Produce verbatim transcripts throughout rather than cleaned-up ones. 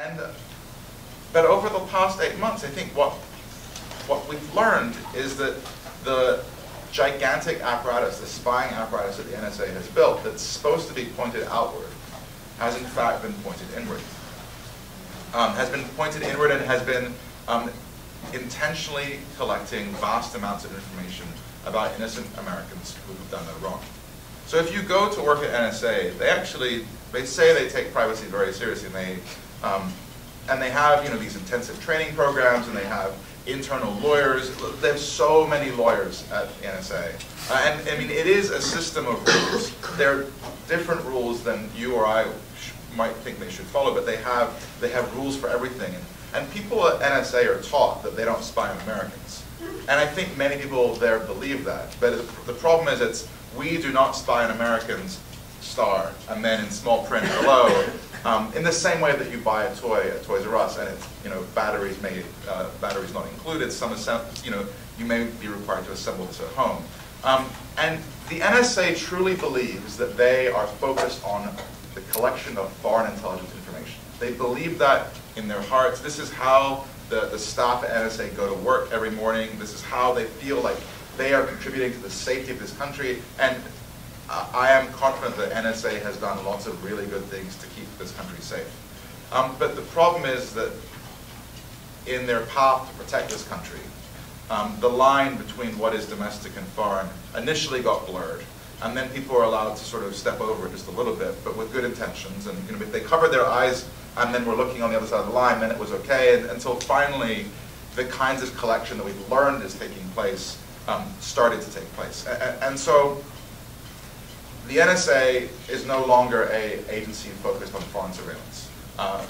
And but over the past eight months, I think what what we've learned is that the gigantic apparatus, the spying apparatus that the N S A has built, that's supposed to be pointed outward, has in fact been pointed inward. Um, has been pointed inward and has been um, intentionally collecting vast amounts of information about innocent Americans who have done no wrong. So if you go to work at N S A, they actually, they say they take privacy very seriously, and they, um, and they have, you know, these intensive training programs, and they have internal lawyers. There's so many lawyers at N S A. Uh, and I mean, it is a system of rules. There are different rules than you or I sh might think they should follow, but they have, they have rules for everything. And, and people at N S A are taught that they don't spy on Americans. And I think many people there believe that. But the problem is it's, we do not spy on Americans, star, and then in small print below, um, in the same way that you buy a toy at Toys R Us, and it's, you know, batteries may, uh, batteries not included, some you know, you may be required to assemble this at home. Um, and the N S A truly believes that they are focused on the collection of foreign intelligence information. They believe that in their hearts. This is how the, the staff at N S A go to work every morning. This is how they feel like they are contributing to the safety of this country, and uh, I am confident that N S A has done lots of really good things to keep this country safe. Um, but the problem is that in their path to protect this country, um, the line between what is domestic and foreign initially got blurred, and then people were allowed to sort of step over it just a little bit, but with good intentions, and you know, if they covered their eyes and then were looking on the other side of the line, then it was okay, and, until finally the kinds of collection that we've learned is taking place Um, started to take place. And, and so the N S A is no longer an agency focused on foreign surveillance. Uh,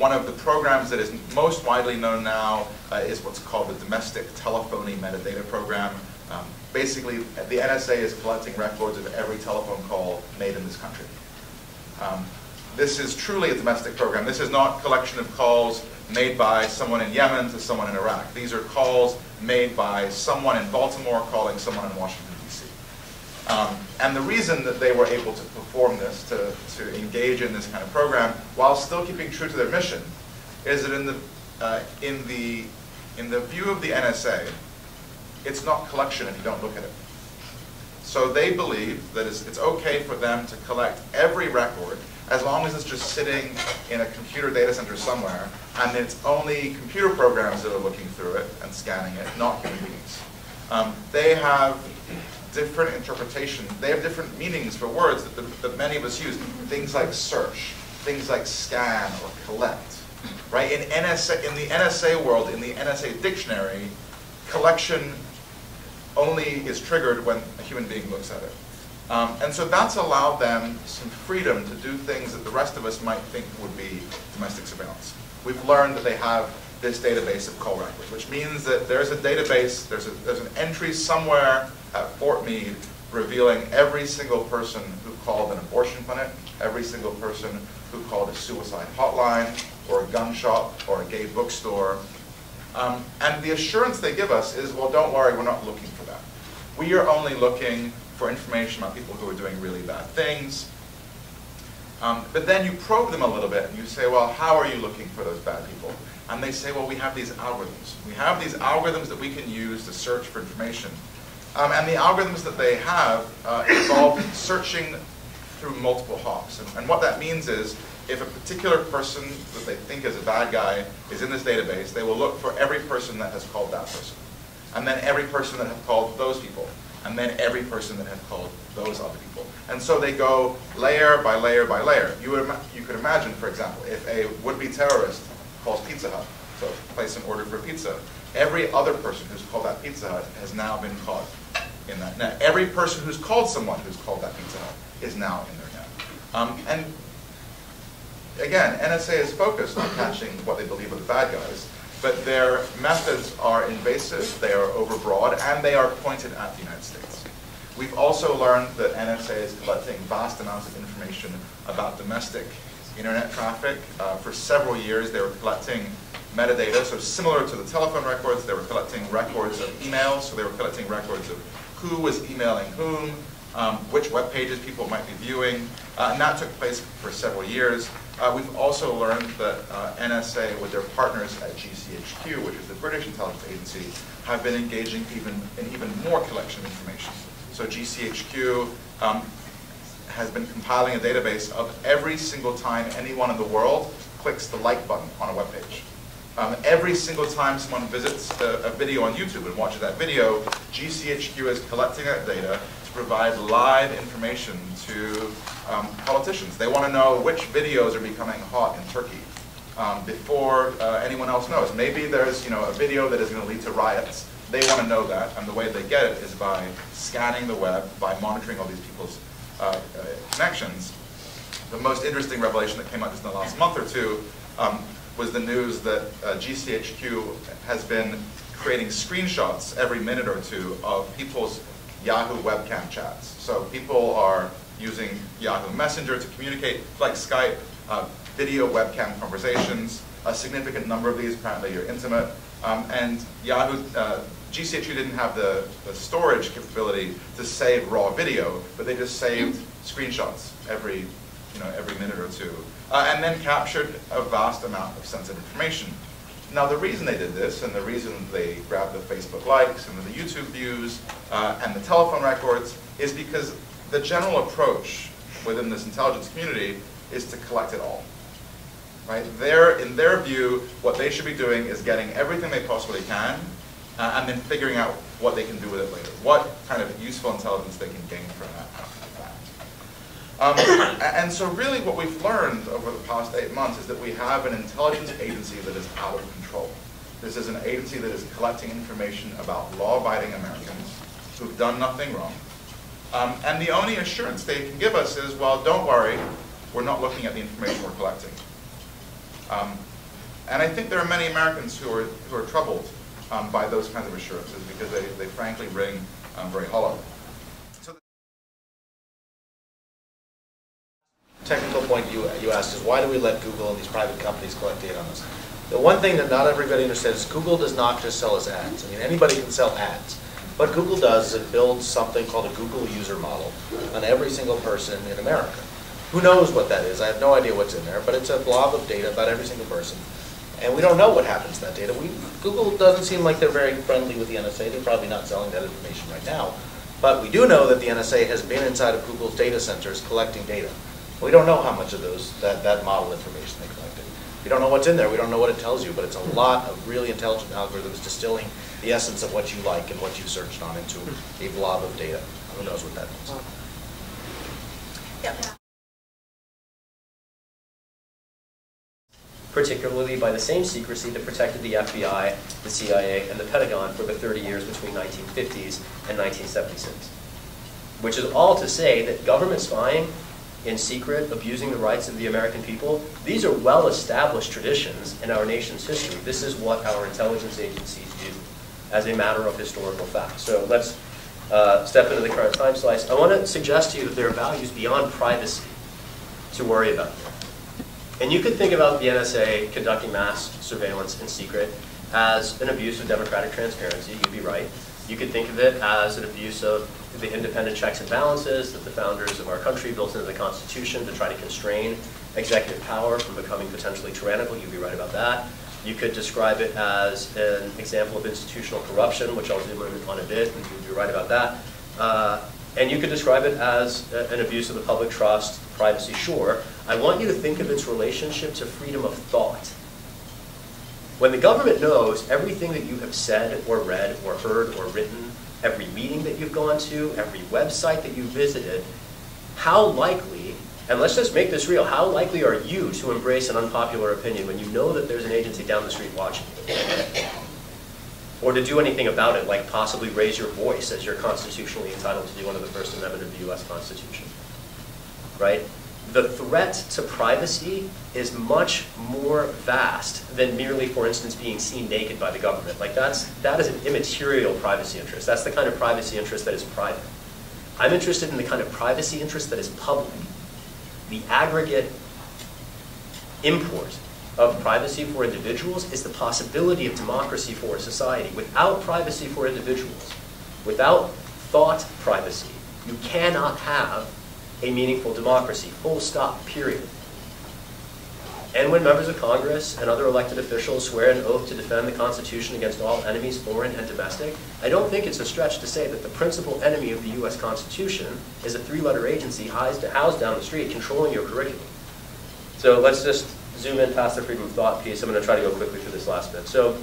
one of the programs that is most widely known now uh, is what's called the Domestic Telephony Metadata Program. Um, basically, the N S A is collecting records of every telephone call made in this country. Um, this is truly a domestic program. This is not a collection of calls made by someone in Yemen to someone in Iraq. These are calls made by someone in Baltimore calling someone in Washington, D C Um, and the reason that they were able to perform this, to, to engage in this kind of program, while still keeping true to their mission, is that in the, uh, in the, in the view of the N S A, it's not collection if you don't look at it. So they believe that it's, it's okay for them to collect every record as long as it's just sitting in a computer data center somewhere, and it's only computer programs that are looking through it and scanning it, not human beings. Um, they have different interpretations. They have different meanings for words that, the, that many of us use. Things like search, things like scan or collect, right? In N S A, in the N S A world, in the N S A dictionary, collection only is triggered when a human being looks at it. Um, and so that's allowed them some freedom to do things that the rest of us might think would be domestic surveillance. We've learned that they have this database of call records, which means that there's a database, there's, a, there's an entry somewhere at Fort Meade revealing every single person who called an abortion clinic, every single person who called a suicide hotline, or a gun shop, or a gay bookstore. Um, and the assurance they give us is, well, don't worry, we're not looking for that. We are only looking for information about people who are doing really bad things. Um, but then you probe them a little bit and you say, well, how are you looking for those bad people? And they say, well, we have these algorithms. We have these algorithms that we can use to search for information. Um, and the algorithms that they have uh, involve searching through multiple hops. And, and what that means is, if a particular person that they think is a bad guy is in this database, they will look for every person that has called that person, and then every person that has called those people, and then every person that has called those other people. And so they go layer by layer by layer. You, would, you could imagine, for example, if a would-be terrorist calls Pizza Hut, so place an order for pizza, every other person who's called that Pizza Hut has now been caught in that net. Every person who's called someone who's called that Pizza Hut is now in their net. Um, and again, N S A is focused on catching what they believe are the bad guys, but their methods are invasive, they are overbroad, and they are pointed at the United States. We've also learned that N S A is collecting vast amounts of information about domestic internet traffic. Uh, for several years, they were collecting metadata, so similar to the telephone records, they were collecting records of emails, so they were collecting records of who was emailing whom, um, which web pages people might be viewing, uh, and that took place for several years. Uh, we've also learned that uh, N S A, with their partners at G C H Q, which is the British intelligence agency, have been engaging even in even more collection of information. So G C H Q um, has been compiling a database of every single time anyone in the world clicks the like button on a web page. Um, every single time someone visits a, a video on YouTube and watches that video, G C H Q is collecting that data to provide live information to um, politicians. They want to know which videos are becoming hot in Turkey um, before uh, anyone else knows. Maybe there's you know a video that is going to lead to riots. They want to know that, and the way they get it is by scanning the web, by monitoring all these people's uh, connections. The most interesting revelation that came out just in the last month or two um, was the news that uh, G C H Q has been creating screenshots every minute or two of people's Yahoo webcam chats. So people are using Yahoo Messenger to communicate, like Skype, uh, video webcam conversations. A significant number of these apparently are intimate. Um, and Yahoo, uh, G C H Q didn't have the, the storage capability to save raw video, but they just saved screenshots every You know, every minute or two, uh, and then captured a vast amount of sensitive information. Now, the reason they did this, and the reason they grabbed the Facebook likes and the YouTube views uh, and the telephone records, is because the general approach within this intelligence community is to collect it all. Right? They're, in their view, what they should be doing is getting everything they possibly can, uh, and then figuring out what they can do with it later. What kind of useful intelligence they can gain from that. Um, and so really what we've learned over the past eight months is that we have an intelligence agency that is out of control. This is an agency that is collecting information about law-abiding Americans who've done nothing wrong. Um, and the only assurance they can give us is, well, don't worry, we're not looking at the information we're collecting. Um, and I think there are many Americans who are, who are troubled um, by those kinds of assurances because they, they frankly ring um, very hollow. Technical point you, you asked is, why do we let Google and these private companies collect data on us? The one thing that not everybody understands is Google does not just sell us ads. I mean, anybody can sell ads. What Google does is it builds something called a Google user model on every single person in America. Who knows what that is? I have no idea what's in there, but it's a blob of data about every single person. And we don't know what happens to that data. We, Google doesn't seem like they're very friendly with the N S A. They're probably not selling that information right now. But we do know that the N S A has been inside of Google's data centers collecting data. We don't know how much of those that, that model information they collected. We don't know what's in there. We don't know what it tells you, but it's a lot of really intelligent algorithms distilling the essence of what you like and what you searched on into a blob of data. Who knows what that means? Yeah. Particularly by the same secrecy that protected the F B I, the C I A, and the Pentagon for the thirty years between nineteen fifties and nineteen seventy-six. Which is all to say that government spying in secret, abusing the rights of the American people, these are well-established traditions in our nation's history. This is what our intelligence agencies do as a matter of historical fact. So let's uh, step into the current time slice. I want to suggest to you that there are values beyond privacy to worry about. And you could think about the N S A conducting mass surveillance in secret as an abuse of democratic transparency. You'd be right. You could think of it as an abuse of the independent checks and balances that the founders of our country built into the Constitution to try to constrain executive power from becoming potentially tyrannical. You'd be right about that. You could describe it as an example of institutional corruption, which I'll zoom in on a bit, and you'd be right about that. Uh, and you could describe it as a, an abuse of the public trust, privacy, sure. I want you to think of its relationship to freedom of thought. When the government knows everything that you have said or read or heard or written, every meeting that you've gone to, every website that you've visited, how likely, and let's just make this real, how likely are you to embrace an unpopular opinion when you know that there's an agency down the street watching you? Or to do anything about it, like possibly raise your voice as you're constitutionally entitled to do under the First Amendment of the U S Constitution, right? The threat to privacy is much more vast than merely, for instance, being seen naked by the government. Like that's, that is an immaterial privacy interest. That's the kind of privacy interest that is private. I'm interested in the kind of privacy interest that is public. The aggregate import of privacy for individuals is the possibility of democracy for a society. Without privacy for individuals, without thought privacy, you cannot have a meaningful democracy, full stop, period. and when members of Congress and other elected officials swear an oath to defend the Constitution against all enemies, foreign and domestic, I don't think it's a stretch to say that the principal enemy of the U S Constitution is a three-letter agency housed down the street controlling your curriculum. So let's just zoom in past the freedom of thought piece. I'm going to try to go quickly through this last bit. So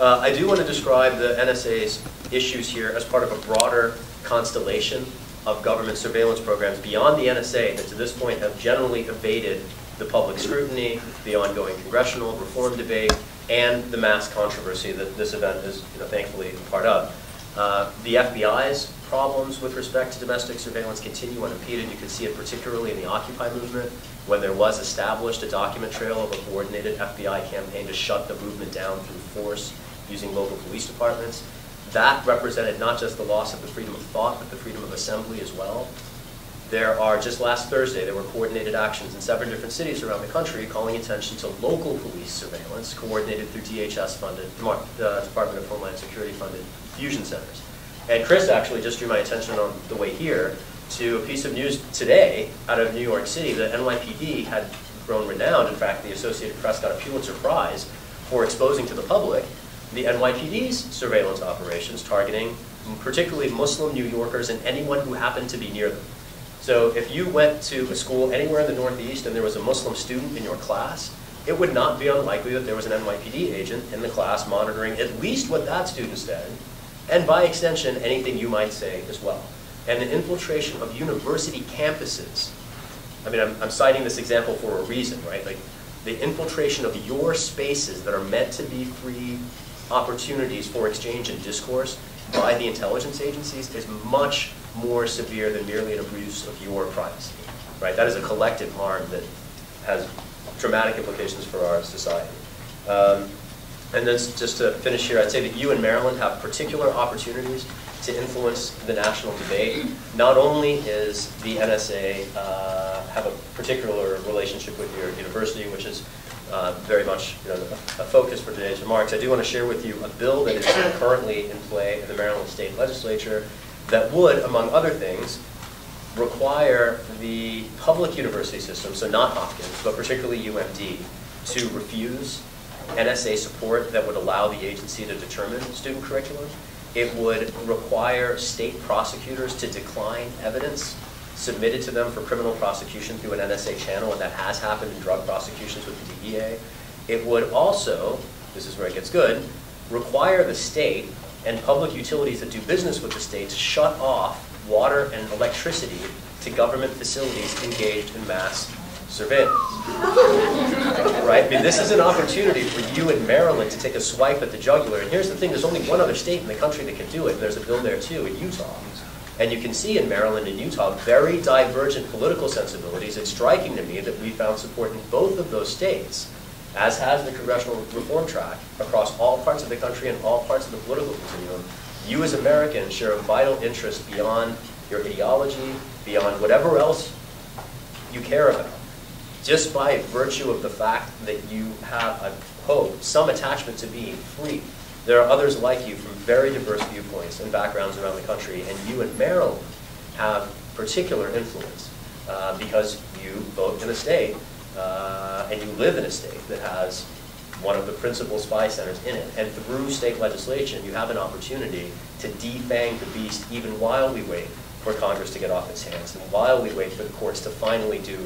uh, I do want to describe the N S A's issues here as part of a broader constellation of government surveillance programs beyond the N S A that to this point have generally evaded the public scrutiny, the ongoing congressional reform debate, and the mass controversy that this event is, you know, thankfully part of. Uh, the F B I's problems with respect to domestic surveillance continue unimpeded. You can see it particularly in the Occupy movement, when there was established a document trail of a coordinated F B I campaign to shut the movement down through force using local police departments. That represented not just the loss of the freedom of thought, but the freedom of assembly as well. There are, just last Thursday, there were coordinated actions in seven different cities around the country calling attention to local police surveillance coordinated through D H S-funded, uh, Department of Homeland Security-funded fusion centers. And Chris actually just drew my attention on the way here to a piece of news today out of New York City. The N Y P D had grown renowned. In fact, the Associated Press got a Pulitzer Prize for exposing to the public the N Y P D's surveillance operations targeting particularly Muslim New Yorkers and anyone who happened to be near them. So if you went to a school anywhere in the Northeast and there was a Muslim student in your class, it would not be unlikely that there was an N Y P D agent in the class monitoring at least what that student said, and by extension, anything you might say as well. And the infiltration of university campuses. I mean, I'm, I'm citing this example for a reason, right? Like the infiltration of your spaces that are meant to be free opportunities for exchange and discourse by the intelligence agencies is much more severe than merely an abuse of your privacy, right? That is a collective harm that has dramatic implications for our society. Um, and then just to finish here, I'd say that you in Maryland have particular opportunities to influence the national debate. Not only is the N S A uh, have a particular relationship with your university, which is Uh, very much, you know, a, a focus for today's remarks, I do want to share with you a bill that is currently in play in the Maryland State Legislature that would, among other things, require the public university system, so not Hopkins, but particularly U M D, to refuse N S A support that would allow the agency to determine student curriculum. It would require state prosecutors to decline evidence submitted to them for criminal prosecution through an N S A channel, and that has happened in drug prosecutions with the D E A. It would also, this is where it gets good, require the state and public utilities that do business with the state to shut off water and electricity to government facilities engaged in mass surveillance. Right? I mean, this is an opportunity for you in Maryland to take a swipe at the jugular. And here's the thing, there's only one other state in the country that can do it, and there's a bill there too, in Utah. And you can see in Maryland and Utah very divergent political sensibilities. It's striking to me that we found support in both of those states, as has the congressional reform track, across all parts of the country and all parts of the political continuum. You as Americans share a vital interest beyond your ideology, beyond whatever else you care about, just by virtue of the fact that you have, I hope, some attachment to being free. There are others like you from very diverse viewpoints and backgrounds around the country, and you in Maryland have particular influence uh, because you vote in a state uh, and you live in a state that has one of the principal spy centers in it. And through state legislation, you have an opportunity to defang the beast even while we wait for Congress to get off its hands, and while we wait for the courts to finally do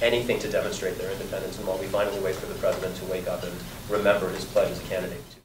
anything to demonstrate their independence, and while we finally wait for the president to wake up and remember his pledge as a candidate.